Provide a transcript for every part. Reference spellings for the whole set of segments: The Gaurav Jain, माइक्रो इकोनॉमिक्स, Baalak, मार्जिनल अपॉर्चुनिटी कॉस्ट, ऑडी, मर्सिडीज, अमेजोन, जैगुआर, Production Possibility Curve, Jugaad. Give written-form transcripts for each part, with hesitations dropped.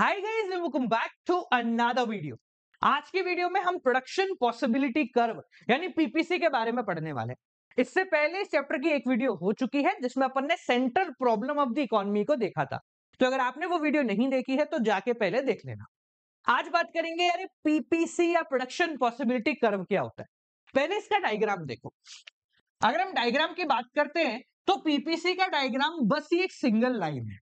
Hi guys, welcome back to another video. आज की video में हम प्रोडक्शन पॉसिबिलिटी कर्व यानी पीपीसी के बारे में पढ़ने वाले हैं। इससे पहले इस चैप्टर की एक वीडियो हो चुकी है जिसमें अपन ने central problem of the economy को देखा था, तो अगर आपने वो वीडियो नहीं देखी है तो जाके पहले देख लेना। आज बात करेंगे यार पीपीसी या प्रोडक्शन पॉसिबिलिटी कर्व क्या होता है। पहले इसका डायग्राम देखो। अगर हम डायग्राम की बात करते हैं तो पीपीसी का डायग्राम बस ये एक सिंगल लाइन है,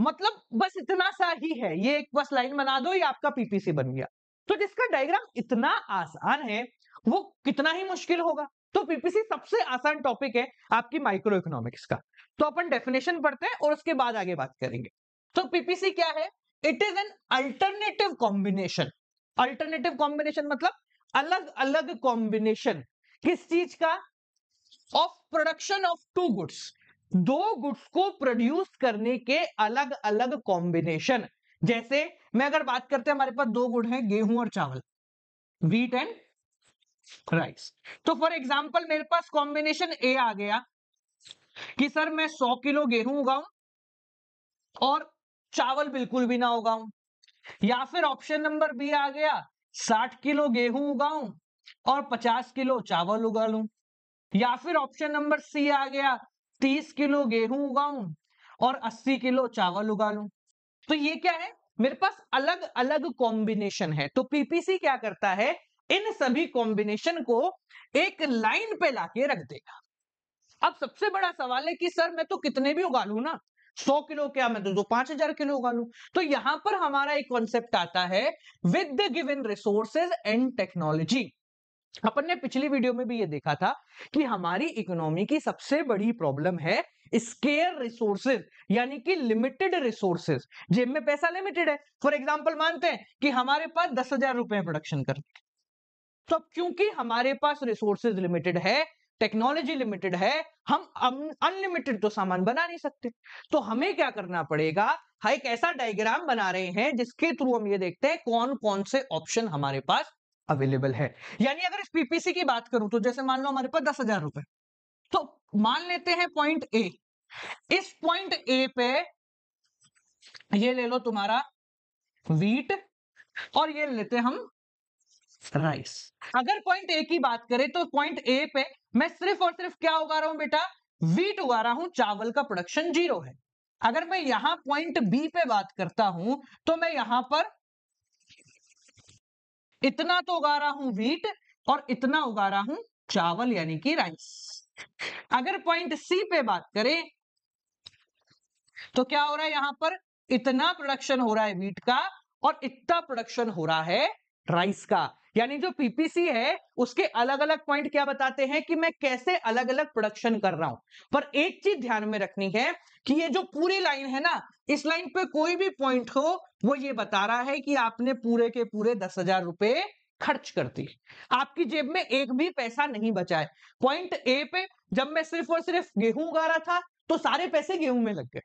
मतलब बस इतना सा ही है। ये एक बस लाइन बना दो, ये आपका पीपीसी बन गया। तो जिसका डायग्राम इतना आसान है वो कितना ही मुश्किल होगा। तो पीपीसी सबसे आसान टॉपिक है आपकी माइक्रो इकोनॉमिक्स का। तो अपन डेफिनेशन पढ़ते हैं और उसके बाद आगे बात करेंगे। तो पीपीसी क्या है? It is an alternative combination. Alternative combination मतलब अलग अलग कॉम्बिनेशन किस चीज का? Of production of two goods. दो गुड्स को प्रोड्यूस करने के अलग अलग कॉम्बिनेशन। जैसे मैं अगर बात करते हैं, हमारे पास दो गुड हैं, गेहूं और चावल, व्हीट एंड राइस। तो फॉर एग्जांपल मेरे पास कॉम्बिनेशन ए आ गया कि सर मैं 100 किलो गेहूं उगाऊं और चावल बिल्कुल भी ना उगाऊं, या फिर ऑप्शन नंबर बी आ गया 60 किलो गेहूं उगाऊं और 50 किलो चावल उगा लूं, या फिर ऑप्शन नंबर सी आ गया 30 किलो गेहूं उगाऊं और 80 किलो चावल उगा लूं। तो ये क्या है? मेरे पास अलग अलग कॉम्बिनेशन है। तो पीपीसी क्या करता है, इन सभी कॉम्बिनेशन को एक लाइन पे लाके रख देगा। अब सबसे बड़ा सवाल है कि सर मैं तो कितने भी उगा लूं ना, 100 किलो क्या, मैं तो 5000 किलो उगा लूं। तो यहां पर हमारा एक कॉन्सेप्ट आता है with the given resources and technology. अपन ने पिछली वीडियो में भी ये देखा था कि हमारी इकोनॉमी की सबसे बड़ी प्रॉब्लम है स्केयर रिसोर्सेज, यानी कि लिमिटेड रिसोर्सेज। जेब में पैसा लिमिटेड है। फॉर एग्जांपल मानते हैं कि हमारे पास 10,000 रुपए प्रोडक्शन करने, तो क्योंकि हमारे पास रिसोर्सेज लिमिटेड है, टेक्नोलॉजी लिमिटेड है, हम अनलिमिटेड तो सामान बना नहीं सकते। तो हमें क्या करना पड़ेगा, हम एक ऐसा डायग्राम बना रहे हैं जिसके थ्रू हम ये देखते हैं कौन कौन से ऑप्शन हमारे पास अवेलेबल है। यानी अगर इस पीपीसी की बात करूं तो जैसे मान लो हमारे पास 10,000 रुपए, तो मान लेते हैं पॉइंट ए। इस पॉइंट ए पे ये ले लो तुम्हारा व्हीट और ये लेते हम राइस। अगर पॉइंट ए की बात करें तो पॉइंट ए पे मैं सिर्फ और सिर्फ क्या उगा रहा हूं बेटा, व्हीट उगा रहा हूं, चावल का प्रोडक्शन 0 है। अगर मैं यहां पॉइंट बी पे बात करता हूं तो मैं यहां पर इतना तो उगा रहा हूं व्हीट और इतना उगा रहा हूं चावल यानी कि राइस। अगर पॉइंट सी पे बात करें तो क्या हो रहा है, यहां पर इतना प्रोडक्शन हो रहा है व्हीट का और इतना प्रोडक्शन हो रहा है राइस का। यानी जो पीपीसी है उसके अलग अलग पॉइंट क्या बताते हैं कि मैं कैसे अलग अलग प्रोडक्शन कर रहा हूं। पर एक चीज ध्यान में रखनी है कि ये जो पूरी लाइन है ना, इस लाइन पे कोई भी पॉइंट हो वो ये बता रहा है कि आपने पूरे के पूरे 10,000 रुपए खर्च कर दिए, आपकी जेब में एक भी पैसा नहीं बचा है। पॉइंट ए पे जब मैं सिर्फ और सिर्फ गेहूं उगा रहा था तो सारे पैसे गेहूं में लग गए।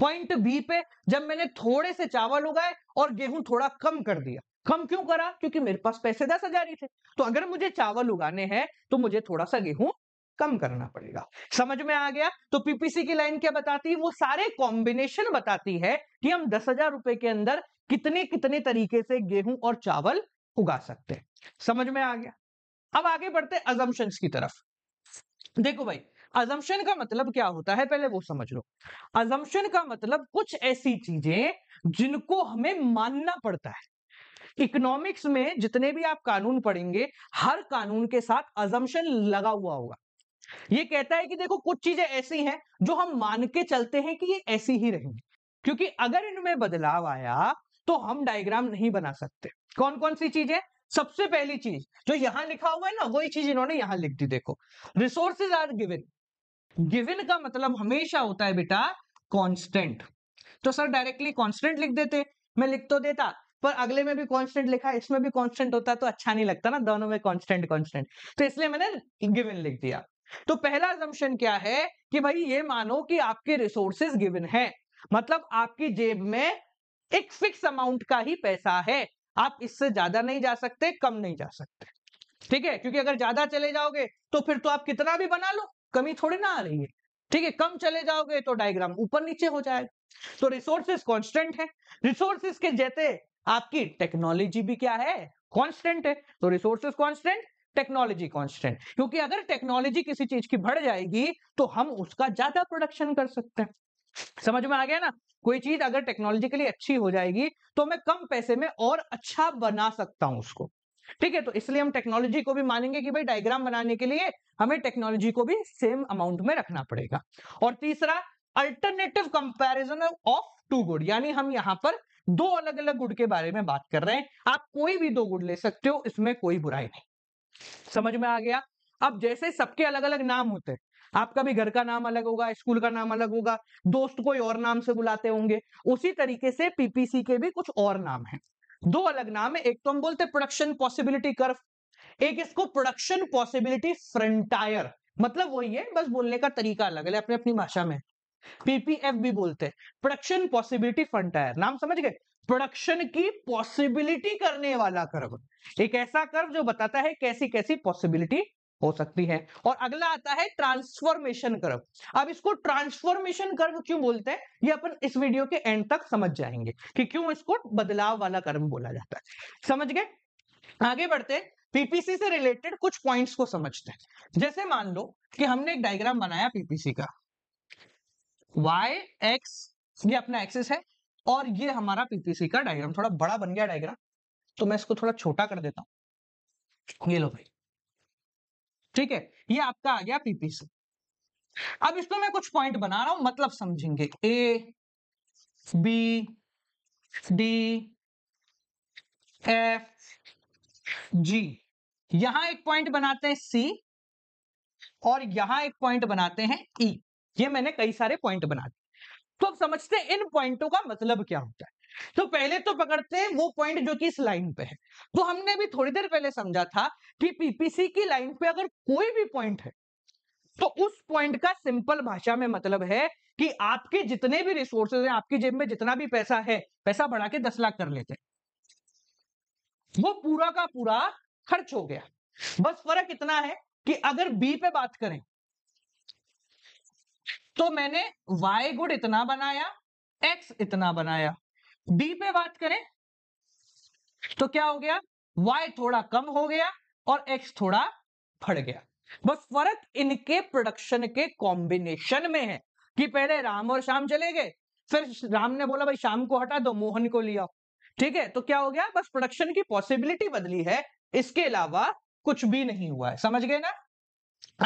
पॉइंट बी पे जब मैंने थोड़े से चावल उगाए और गेहूं थोड़ा कम कर दिया। कम क्यों करा? क्योंकि मेरे पास पैसे 10,000 ही थे, तो अगर मुझे चावल उगाने हैं तो मुझे थोड़ा सा गेहूं कम करना पड़ेगा। समझ में आ गया? तो पीपीसी की लाइन क्या बताती है, वो सारे कॉम्बिनेशन बताती है कि हम 10,000 रुपए के अंदर कितने कितने तरीके से गेहूं और चावल उगा सकते हैं। समझ में आ गया? अब आगे बढ़ते हैं अजम्पशंस की तरफ। देखो भाई, अजम्पशन का मतलब क्या होता है पहले वो समझ लो। अजम्पशन का मतलब कुछ ऐसी चीजें जिनको हमें मानना पड़ता है। इकोनॉमिक्स में जितने भी आप कानून पढ़ेंगे, हर कानून के साथ अजम्पशन लगा हुआ होगा। ये कहता है कि देखो कुछ चीजें ऐसी हैं जो हम मान के चलते हैं कि ये ऐसी ही रहेंगी, क्योंकि अगर इनमें बदलाव आया तो हम डायग्राम नहीं बना सकते। कौन कौन सी चीजें? सबसे पहली चीज जो यहां लिखा हुआ है ना, वही चीज इन्होंने यहां लिख दी। देखो, रिसोर्सेज आर गिवन। गिवन का मतलब हमेशा होता है बेटा कॉन्स्टेंट। तो सर डायरेक्टली कॉन्स्टेंट लिख देते, मैं लिख तो देता पर अगले में भी कांस्टेंट लिखा, इसमें भी कांस्टेंट होता तो अच्छा नहीं लगता ना, दोनों में कांस्टेंट कांस्टेंट, तो इसलिए मैंने गिवन लिख दिया। तो पहला अजम्पशन क्या है कि भाई ये मानो कि आपके रिसोर्सेज गिवन है, मतलब आपकी जेब में एक फिक्स अमाउंट का ही पैसा है, आप इससे ज्यादा नहीं जा सकते, कम नहीं जा सकते। ठीक है, क्योंकि अगर ज्यादा चले जाओगे तो फिर तो आप कितना भी बना लो, कमी थोड़ी ना आ रही है। ठीक है, कम चले जाओगे तो डायग्राम ऊपर नीचे हो जाएगा। तो रिसोर्सेस कांस्टेंट है, रिसोर्सेस के जैसे आपकी टेक्नोलॉजी भी क्या है, कांस्टेंट है। तो रिसोर्सेस कांस्टेंट, टेक्नोलॉजी कांस्टेंट, क्योंकि अगर टेक्नोलॉजी किसी चीज की बढ़ जाएगी तो हम उसका ज्यादा प्रोडक्शन कर सकते हैं। समझ में आ गया ना, कोई चीज अगर टेक्नोलॉजिकली अच्छी हो जाएगी तो मैं कम पैसे में और अच्छा बना सकता हूं उसको, ठीक है। तो इसलिए हम टेक्नोलॉजी को भी मानेंगे कि भाई डायग्राम बनाने के लिए हमें टेक्नोलॉजी को भी सेम अमाउंट में रखना पड़ेगा। और तीसरा, alternative comparison of two good, यानी हम यहाँ पर दो अलग अलग गुड के बारे में बात कर रहे हैं। आप कोई भी दो गुड ले सकते हो, इसमें कोई बुराई नहीं। समझ में आ गया। अब जैसे सबके अलग अलग नाम होते हैं, आपका भी घर का नाम अलग होगा, स्कूल का नाम अलग होगा, दोस्त कोई और नाम से बुलाते होंगे, उसी तरीके से पीपीसी के भी कुछ और नाम है, दो अलग नाम है। एक तो हम बोलते हैं प्रोडक्शन पॉसिबिलिटी कर्व, एक इसको प्रोडक्शन पॉसिबिलिटी फ्रंटायर, मतलब वही है, बस बोलने का तरीका अलग है अपनी अपनी भाषा में। पीपीएफ भी बोलते हैं, प्रोडक्शन पॉसिबिलिटी फ्रंटायर, नाम समझ गए। प्रोडक्शन की पॉसिबिलिटी करने वाला कर्व, एक ऐसा कर्व जो बताता है कैसी कैसी पॉसिबिलिटी हो सकती है। और अगला आता है ट्रांसफॉर्मेशन कर्व। अब इसको ट्रांसफॉर्मेशन कर्व क्यों बोलते हैं, ये अपन इस वीडियो के एंड तक समझ जाएंगे कि क्यों इसको बदलाव वाला कर्व बोला जाता है। समझ गए, आगे बढ़ते हैं। पीपीसी से रिलेटेड कुछ पॉइंट्स को समझते हैं। जैसे मान लो कि हमने एक डायग्राम बनाया पीपीसी का, y x ये अपना एक्सिस है और ये हमारा पीपीसी का डायग्राम। थोड़ा बड़ा बन गया डायग्राम तो मैं इसको थोड़ा छोटा कर देता हूं, ये लो भाई, ठीक है। ये आपका आ गया पीपीसी। अब इसमें मैं कुछ पॉइंट बना रहा हूं, मतलब समझेंगे, A B D F G, यहां एक पॉइंट बनाते हैं सी, और यहां एक पॉइंट बनाते हैं ई। ये मैंने कई सारे पॉइंट बना दिए। तो अब समझते हैं इन पॉइंटों का मतलब क्या होता है। तो पहले तो पकड़ते हैं वो पॉइंट जो कि इस लाइन पे है। तो हमने भी थोड़ी देर पहले समझा था कि पीपीसी की लाइन पे अगर कोई भी पॉइंट है तो उस पॉइंट का सिंपल भाषा में मतलब है कि आपके जितने भी रिसोर्सेज हैं, आपकी जेब में जितना भी पैसा है, पैसा बढ़ा के 10 लाख कर लेते हैं, वो पूरा का पूरा खर्च हो गया। बस फर्क इतना है कि अगर बी पे बात करें तो मैंने y गुड इतना बनाया, x इतना बनाया। d पे बात करें तो क्या हो गया, y थोड़ा कम हो गया और x थोड़ा बढ़ गया। बस फर्क इनके प्रोडक्शन के कॉम्बिनेशन में है कि पहले राम और श्याम चले गए, फिर राम ने बोला भाई श्याम को हटा दो, मोहन को लिया, ठीक है। तो क्या हो गया, बस प्रोडक्शन की पॉसिबिलिटी बदली है, इसके अलावा कुछ भी नहीं हुआ है। समझ गए ना,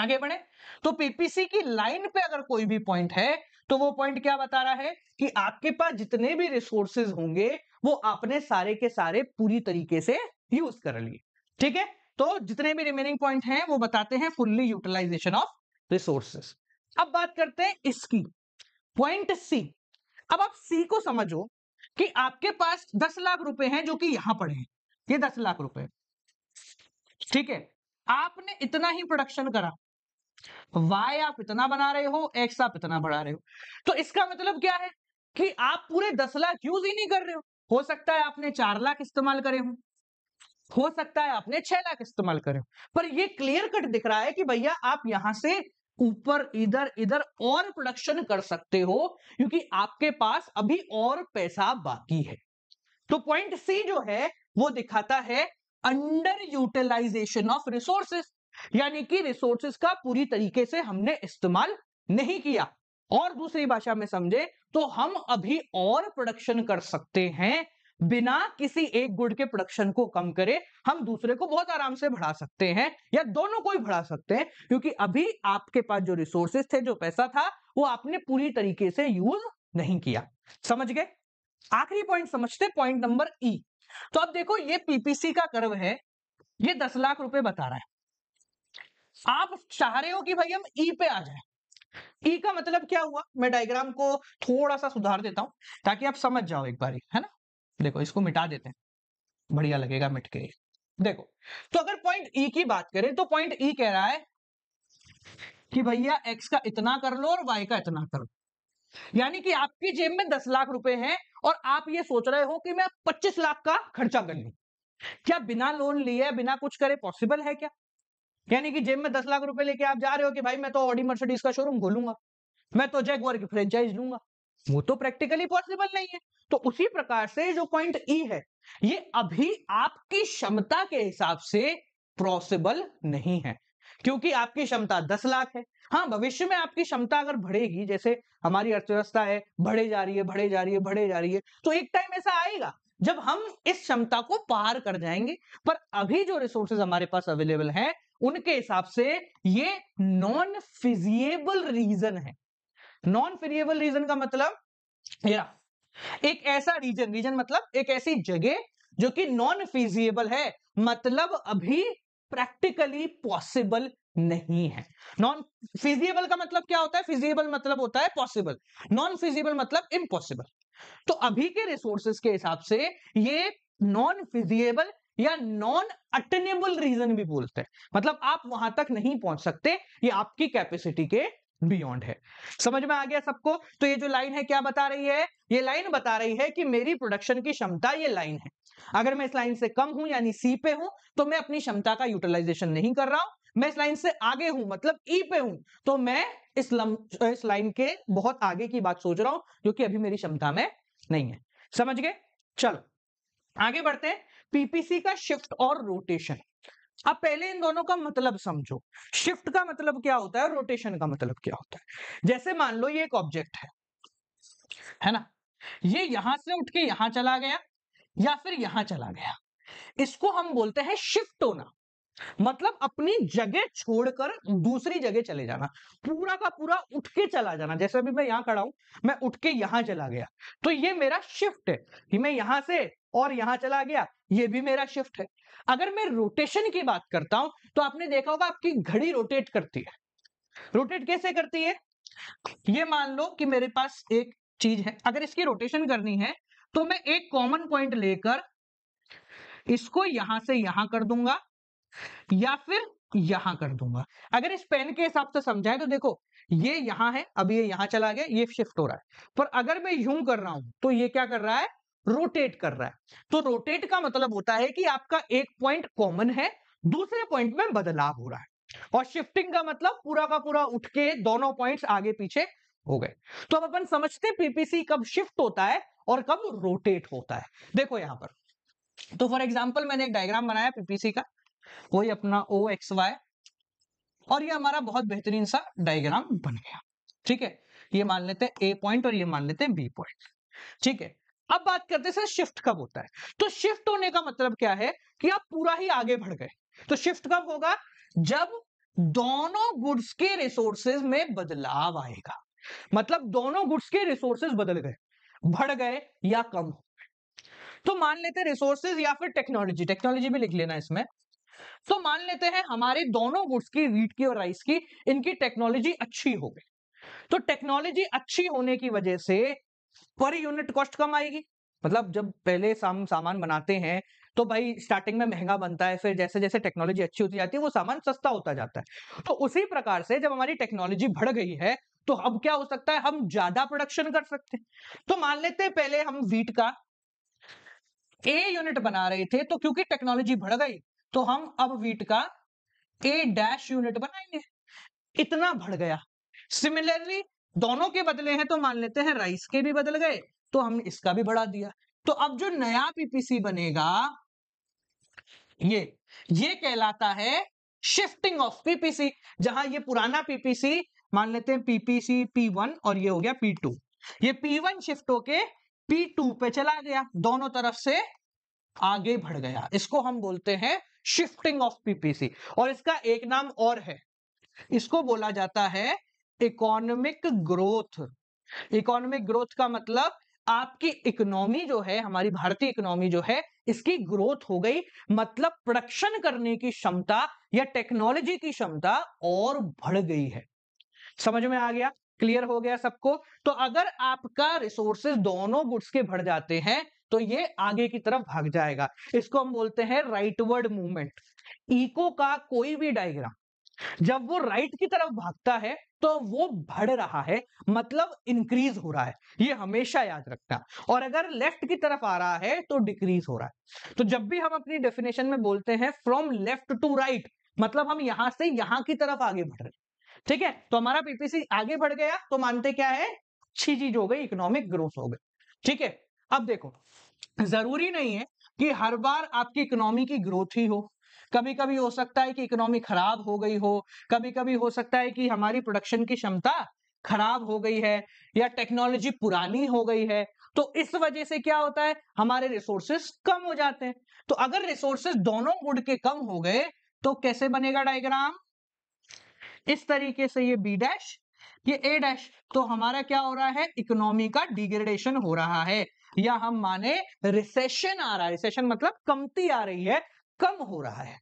आगे बढ़े। तो पीपीसी की लाइन पे अगर कोई भी पॉइंट है तो वो पॉइंट क्या बता रहा है कि आपके पास जितने भी रिसोर्सेज होंगे वो आपने सारे के सारे पूरी तरीके से यूज कर लिए, ठीक है। तो जितने भी रिमेनिंग पॉइंट हैं वो बताते हैं फुल्ली यूटिलाइजेशन ऑफ रिसोर्सेज। अब बात करते हैं इसकी, पॉइंट सी। अब आप सी को समझो कि आपके पास 10 लाख रुपए हैं जो कि यहां पड़े हैं, ये 10 लाख रुपए, ठीक है। आपने इतना ही प्रोडक्शन करा, y आप इतना बना रहे हो, x आप इतना बढ़ा रहे हो, तो इसका मतलब क्या है कि आप पूरे 10 लाख यूज ही नहीं कर रहे हो सकता है आपने 4 लाख इस्तेमाल करे हो सकता है आपने 6 लाख इस्तेमाल करे हो, पर ये क्लियर कट दिख रहा है कि भैया आप यहां से ऊपर इधर इधर और प्रोडक्शन कर सकते हो क्योंकि आपके पास अभी और पैसा बाकी है। तो पॉइंट सी जो है वो दिखाता है अंडर यूटिलाइजेशन ऑफ रिसोर्सेस, यानी कि रिसोर्सेस का पूरी तरीके से हमने इस्तेमाल नहीं किया। और दूसरी भाषा में समझे तो हम अभी और प्रोडक्शन कर सकते हैं, बिना किसी एक गुड के प्रोडक्शन को कम करे हम दूसरे को बहुत आराम से बढ़ा सकते हैं, या दोनों को ही बढ़ा सकते हैं, क्योंकि अभी आपके पास जो रिसोर्सेस थे, जो पैसा था, वो आपने पूरी तरीके से यूज नहीं किया। समझ गए। आखिरी पॉइंट समझते, पॉइंट नंबर ई। तो अब देखो ये पीपीसी का कर्व है, ये 10 लाख रुपए बता रहा है। आप चाह रहे हो कि भाई हम ई पे आ जाए। ई का मतलब क्या हुआ, मैं डायग्राम को थोड़ा सा सुधार देता हूं ताकि आप समझ जाओ एक बार, है ना। देखो इसको मिटा देते हैं, बढ़िया लगेगा मिट के। देखो तो अगर पॉइंट ई की बात करें तो पॉइंट ई कह रहा है कि भैया एक्स का इतना कर लो और वाई का इतना कर लो, यानी कि आपकी जेब में 10 लाख रुपए हैं और आप ये सोच रहे हो कि मैं 25 लाख का खर्चा कर लूं। क्या बिना लोन लिए, बिना कुछ करे पॉसिबल है क्या? यानी कि जेब में 10 लाख रुपए लेके आप जा रहे हो कि भाई मैं तो ऑडी मर्सिडीज का शोरूम खोलूंगा, मैं तो जैगुआर की फ्रेंचाइज लूंगा, वो तो प्रैक्टिकली पॉसिबल नहीं है। तो उसी प्रकार से जो पॉइंट ई है ये अभी आपकी क्षमता के हिसाब से पॉसिबल नहीं है, क्योंकि आपकी क्षमता 10 लाख है। हाँ, भविष्य में आपकी क्षमता अगर बढ़ेगी, जैसे हमारी अर्थव्यवस्था है बढ़े जा रही है, तो एक टाइम ऐसा आएगा जब हम इस क्षमता को पार कर जाएंगे। पर अभी जो रिसोर्सेज हमारे पास अवेलेबल हैं उनके हिसाब से ये नॉन फिजिएबल रीजन है। नॉन फिजिएबल रीजन का मतलब एक ऐसा रीजन मतलब एक ऐसी जगह जो कि नॉन फिजिएबल है, मतलब अभी प्रैक्टिकली पॉसिबल नहीं है। नॉन फिजिएबल का मतलब क्या होता है? फिजिएबल मतलब होता है पॉसिबल, नॉन फिजिएबल मतलब इम्पॉसिबल। तो अभी के रिसोर्सेज के हिसाब से ये नॉन फिजिएबल या नॉन अटेनेबल रीजन भी बोलते हैं, मतलब आप वहां तक नहीं पहुंच सकते, ये आपकी कैपेसिटी के बियॉन्ड है। समझ में आ गया सबको? तो ये जो लाइन है क्या बता रही है? ये लाइन बता रही है कि मेरी प्रोडक्शन की क्षमता ये लाइन है। अगर मैं इस लाइन से कम हूं यानी सी पे हूं तो मैं अपनी क्षमता का यूटिलाइजेशन नहीं कर रहा हूं। मैं इस लाइन से आगे हूं मतलब ई पे हूं तो मैं इस लाइन के बहुत आगे की बात सोच रहा हूं जो कि अभी मेरी क्षमता में नहीं है। समझ गए? चलो आगे बढ़ते हैं। पीपीसी का शिफ्ट और रोटेशन। अब पहले इन दोनों का मतलब समझो। शिफ्ट का मतलब क्या होता है, रोटेशन का मतलब क्या होता है। जैसे मान लो ये एक ऑब्जेक्ट है ना, ये यहां से उठ के यहां चला गया या फिर यहां चला गया, इसको हम बोलते हैं शिफ्ट होना, मतलब अपनी जगह छोड़कर दूसरी जगह चले जाना, पूरा का पूरा उठ के चला जाना। जैसे अभी मैं यहां खड़ा हूं, मैं उठ के यहां चला गया तो ये मेरा शिफ्ट है कि मैं यहां से और यहां चला गया, ये भी मेरा शिफ्ट है। अगर मैं रोटेशन की बात करता हूं तो आपने देखा होगा आपकी घड़ी रोटेट करती है। रोटेट कैसे करती है? ये मान लो कि मेरे पास एक चीज है, अगर इसकी रोटेशन करनी है तो मैं एक कॉमन पॉइंट लेकर इसको यहां से यहां कर दूंगा या फिर यहां कर दूंगा। अगर इस पेन के हिसाब से समझाएं तो देखो ये यहां है, अब ये यहां चला गया, ये शिफ्ट हो रहा है। पर अगर मैं यूं कर रहा हूं तो ये क्या कर रहा है? रोटेट कर रहा है। तो रोटेट का मतलब होता है कि आपका एक पॉइंट कॉमन है, दूसरे पॉइंट में बदलाव हो रहा है। और शिफ्टिंग का मतलब पूरा का पूरा उठ के दोनों पॉइंट्स आगे पीछे हो गए। तो अब अपन समझते हैं पीपीसी कब शिफ्ट होता है और कब रोटेट होता है। देखो यहां पर तो फॉर एग्जाम्पल मैंने एक डायग्राम बनाया पीपीसी का, वही अपना ओ एक्स वाई, और ये हमारा बहुत बेहतरीन सा डायग्राम बन गया। ठीक है, ये मान लेते हैं ए पॉइंट और ये मान लेते हैं बी पॉइंट। ठीक है, अब बात करते हैं सर शिफ्ट कब होता है। तो शिफ्ट होने का मतलब क्या है कि आप पूरा ही आगे बढ़ गए। तो शिफ्ट कब होगा? जब दोनों गुड्स के रिसोर्सेज में बदलाव आएगा, मतलब दोनों गुड्स के रिसोर्सेज बदल गए, बढ़ गए या कम हो गए। तो मान लेते हैं रिसोर्सेज या फिर टेक्नोलॉजी, टेक्नोलॉजी भी लिख लेना इसमें। तो मान लेते हैं हमारे दोनों गुड्स की, वीट की और राइस की, इनकी टेक्नोलॉजी अच्छी हो गई। तो टेक्नोलॉजी अच्छी होने की वजह से पर यूनिट कॉस्ट कम आएगी। मतलब जब पहले सामान बनाते हैं तो भाई स्टार्टिंग में महंगा बनता है, फिर जैसे जैसे टेक्नोलॉजी अच्छी होती जाती है वो सामान सस्ता होता जाता है। तो उसी प्रकार से जब हमारी टेक्नोलॉजी बढ़ गई है तो अब क्या हो सकता है, हम ज्यादा प्रोडक्शन कर सकते हैं। तो मान लेते हैं पहले हम वीट का ए यूनिट बना रहे थे, तो क्योंकि टेक्नोलॉजी बढ़ गई तो हम अब वीट का ए डैश यूनिट बनाएंगे, इतना बढ़ गया। सिमिलरली दोनों के बदले हैं तो मान लेते हैं राइस के भी बदल गए तो हमने इसका भी बढ़ा दिया। तो अब जो नया पीपीसी बनेगा ये कहलाता है शिफ्टिंग ऑफ पीपीसी, जहां ये पुराना पीपीसी मान लेते हैं पीपीसी P1 और ये हो गया P2, ये P1 शिफ्ट होके P2 पे चला गया, दोनों तरफ से आगे बढ़ गया। इसको हम बोलते हैं शिफ्टिंग ऑफ पीपीसी। और इसका एक नाम और है, इसको बोला जाता है इकोनॉमिक ग्रोथ। इकोनॉमिक ग्रोथ का मतलब आपकी इकोनॉमी जो है, हमारी भारतीय इकोनॉमी जो है, इसकी ग्रोथ हो गई, मतलब प्रोडक्शन करने की क्षमता या टेक्नोलॉजी की क्षमता और बढ़ गई है। समझ में आ गया? क्लियर हो गया सबको? तो अगर आपका रिसोर्सेज दोनों गुड्स के बढ़ जाते हैं तो ये आगे की तरफ भाग जाएगा। इसको हम बोलते हैं राइटवर्ड मूवमेंट। इको का कोई भी डायग्राम जब वो राइट की तरफ भागता है तो वो बढ़ रहा है, मतलब इंक्रीज हो रहा है, ये हमेशा याद रखना। और अगर लेफ्ट की तरफ आ रहा है तो डिक्रीज हो रहा है। तो जब भी हम अपनी डेफिनेशन में बोलते हैं फ्रॉम लेफ्ट टू राइट, मतलब हम यहां से यहां की तरफ आगे बढ़ रहे हैं। ठीक है, तो हमारा पीपीसी आगे बढ़ गया तो मानते क्या है, अच्छी चीज हो गई, इकोनॉमिक ग्रोथ हो गई। ठीक है, अब देखो जरूरी नहीं है कि हर बार आपकी इकोनॉमी की ग्रोथ ही हो, कभी कभी हो सकता है कि इकोनॉमी खराब हो गई हो, कभी कभी हो सकता है कि हमारी प्रोडक्शन की क्षमता खराब हो गई है या टेक्नोलॉजी पुरानी हो गई है, तो इस वजह से क्या होता है हमारे रिसोर्सेस कम हो जाते हैं। तो अगर रिसोर्सेस दोनों गुण के कम हो गए तो कैसे बनेगा डायग्राम, इस तरीके से ये बी डैश ये ए डैश, तो हमारा क्या हो रहा है इकोनॉमी का डिग्रेडेशन हो रहा है या हम माने रिसेशन आ रहा है, रिसेशन मतलब कमती आ रही है, कम हो रहा है।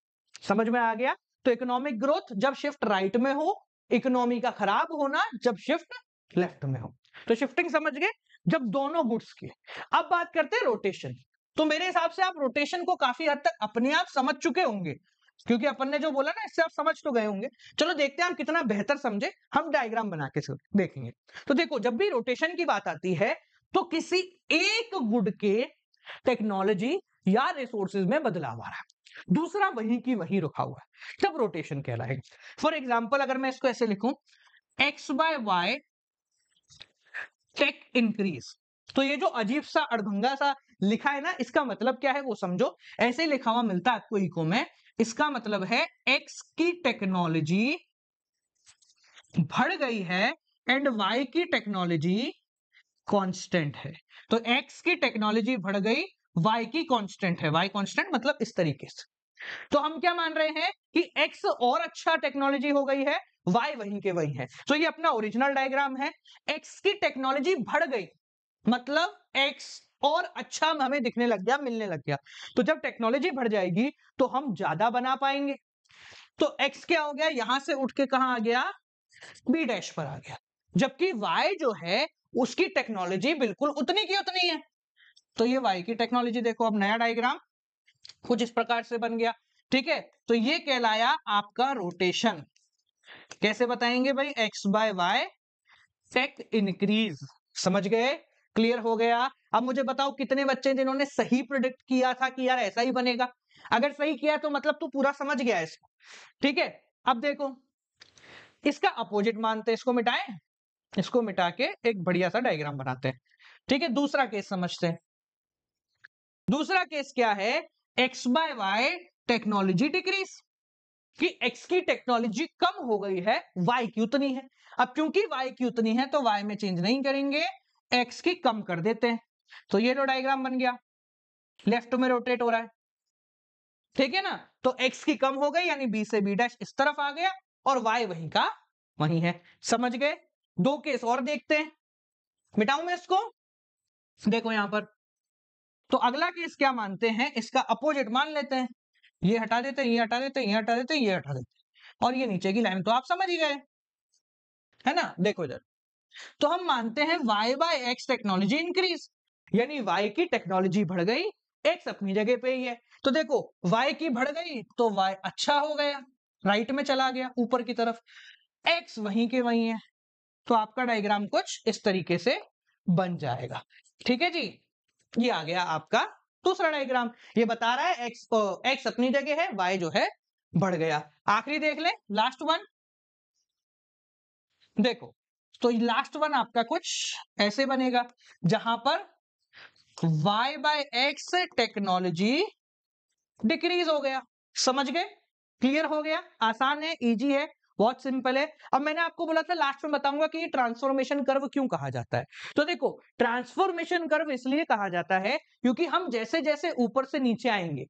समझ में आ गया। तो इकोनॉमिक ग्रोथ जब शिफ्ट राइट में हो, इकोनॉमी का खराब होना जब शिफ्ट लेफ्ट में हो। तो शिफ्टिंग समझ गए जब दोनों गुड्स की। अब बात करते हैं रोटेशन। तो मेरे हिसाब से आप रोटेशन को काफी हद तक अपने आप समझ चुके होंगे, क्योंकि अपन ने जो बोला ना इससे आप समझ तो गए होंगे। चलो देखते हैं आप कितना बेहतर समझे, हम डायग्राम बना के देखेंगे। तो देखो जब भी रोटेशन की बात आती है तो किसी एक गुड के टेक्नोलॉजी या रिसोर्सेज में बदलाव आ रहा है, दूसरा वही की वही रुका हुआ है, तब रोटेशन कहलाएगा। फॉर एग्जाम्पल अगर मैं इसको ऐसे लिखूं X by Y tech increase, तो ये जो अजीब सा अड़भंगा सा लिखा है ना, इसका मतलब क्या है वो समझो। ऐसे लिखा हुआ मिलता है आपको इको में, इसका मतलब है एक्स की टेक्नोलॉजी बढ़ गई है एंड वाई की टेक्नोलॉजी कांस्टेंट है। तो एक्स की टेक्नोलॉजी बढ़ गई, वाई की कांस्टेंट है, वाई कांस्टेंट मतलब इस तरीके से। तो हम क्या मान रहे हैं कि एक्स और अच्छा टेक्नोलॉजी हो गई है, वाई वहीं के वहीं है। तो ये अपना ओरिजिनल डायग्राम है, एक्स की टेक्नोलॉजी बढ़ गई मतलब एक्स और अच्छा हमें दिखने लग गया, मिलने लग गया। तो जब टेक्नोलॉजी बढ़ जाएगी तो हम ज्यादा बना पाएंगे। तो एक्स क्या हो गया, यहां से उठ के कहां आ गया, बी डैश पर आ गया, जबकि वाई जो है उसकी टेक्नोलॉजी बिल्कुल उतनी की उतनी है। तो ये वाई की टेक्नोलॉजी देखो, अब नया डायग्राम कुछ इस प्रकार से बन गया। ठीक है, तो ये कहलाया आपका रोटेशन। कैसे बताएंगे भाई, X by Y tech increase. समझ गए, क्लियर हो गया। अब मुझे बताओ कितने बच्चे जिन्होंने सही प्रेडिक्ट किया था कि यार ऐसा ही बनेगा, अगर सही किया तो मतलब तू पूरा समझ गया इसको। ठीक है, अब देखो इसका अपोजिट मानते, इसको मिटाएं, इसको मिटा के एक बढ़िया सा डायग्राम बनाते हैं। ठीक है, दूसरा केस समझते हैं। दूसरा केस क्या है, X by Y technology decrease, कि x की टेक्नोलॉजी कम हो गई है, y की उतनी है। अब क्योंकि y की उतनी है तो y में चेंज नहीं करेंगे, x की कम कर देते हैं। तो ये लो डायग्राम बन गया, लेफ्ट में रोटेट हो रहा है। ठीक है ना, तो x की कम हो गई यानी b से b डैश इस तरफ आ गया और y वहीं का वहीं है। समझ गए। दो केस और देखते हैं, मिटाऊं मैं इसको, देखो यहां पर। तो अगला केस क्या मानते हैं, इसका अपोजिट मान लेते हैं, ये हटा देते हैं, ये हटा देते हैं, ये हटा देते हैं, ये हटा देते हैं, और ये नीचे की लाइन तो आप समझ ही गए है ना। देखो इधर तो हम मानते हैं y by x technology increase, यानी y की टेक्नोलॉजी बढ़ गई, x अपनी जगह पे ही है। तो देखो y की बढ़ गई तो y अच्छा हो गया, राइट में चला गया ऊपर की तरफ, x वहीं के वहीं है। तो आपका डायग्राम कुछ इस तरीके से बन जाएगा। ठीक है जी, ये आ गया आपका दूसरा डायग्राम, ये बता रहा है एक्स अपनी जगह है, वाई जो है बढ़ गया। आखिरी देख ले, लास्ट वन देखो। तो लास्ट वन आपका कुछ ऐसे बनेगा, जहां पर Y by X technology decrease हो गया। समझ गए, क्लियर हो गया, आसान है, इजी है, बहुत सिंपल है। अब मैंने आपको बोला था लास्ट में बताऊंगा कि ये ट्रांसफॉर्मेशन कर्व क्यों कहा जाता है। तो देखो ट्रांसफॉर्मेशन कर्व इसलिए कहा जाता है क्योंकि हम जैसे जैसे ऊपर से नीचे आएंगे,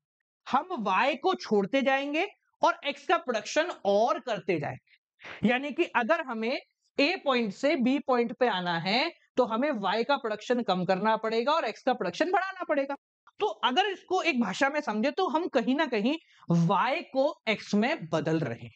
हम y को छोड़ते जाएंगे और x का प्रोडक्शन और करते जाएंगे। यानी कि अगर हमें a पॉइंट से b पॉइंट पे आना है तो हमें y का प्रोडक्शन कम करना पड़ेगा और x का प्रोडक्शन बढ़ाना पड़ेगा। तो अगर इसको एक भाषा में समझे तो हम कहीं ना कहीं y को x में बदल रहे हैं,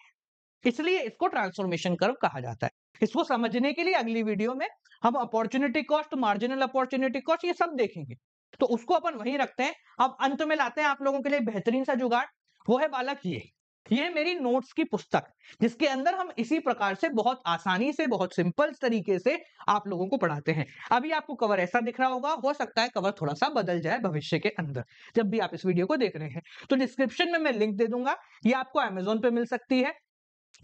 इसलिए इसको ट्रांसफॉर्मेशन कर्व कहा जाता है। इसको समझने के लिए अगली वीडियो में हम opportunity cost, मार्जिनल अपॉर्चुनिटी कॉस्ट, ये सब देखेंगे। तो उसको अपन वहीं रखते हैं। अब अंत में लाते हैं आप लोगों के लिए बेहतरीन सा जुगाड़, वो है बालक ये मेरी नोट्स की पुस्तक, जिसके अंदर हम इसी प्रकार से बहुत आसानी से, बहुत सिंपल तरीके से आप लोगों को पढ़ाते हैं। अभी आपको कवर ऐसा दिख रहा होगा, हो सकता है कवर थोड़ा सा बदल जाए भविष्य के अंदर जब भी आप इस वीडियो को देख रहे हैं। तो डिस्क्रिप्शन में मैं लिंक दे दूंगा, ये आपको अमेजोन पे मिल सकती है।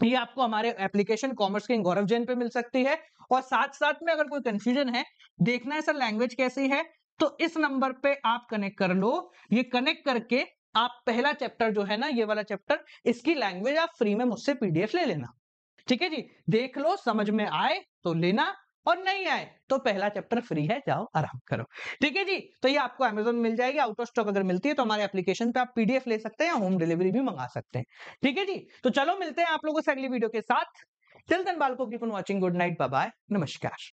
ये आपको हमारे application commerce king Gaurav Jain पे मिल सकती है। और साथ साथ में अगर कोई कंफ्यूजन है, देखना है सर लैंग्वेज कैसी है, तो इस नंबर पे आप कनेक्ट कर लो। ये कनेक्ट करके आप पहला चैप्टर जो है ना, ये वाला चैप्टर, इसकी लैंग्वेज आप फ्री में मुझसे पीडीएफ ले लेना, ठीक है जी। देख लो, समझ में आए तो लेना और नहीं आए तो पहला चैप्टर फ्री है, जाओ आराम करो, ठीक है जी। तो ये आपको अमेजोन मिल जाएगी, आउट ऑफ स्टॉक अगर मिलती है तो हमारे एप्लीकेशन पे आप पीडीएफ ले सकते हैं या होम डिलीवरी भी मंगा सकते हैं, ठीक है जी। तो चलो मिलते हैं आप लोगों से अगली वीडियो के साथ। टिल देन बालको keep on watching, good night, bye, नमस्कार।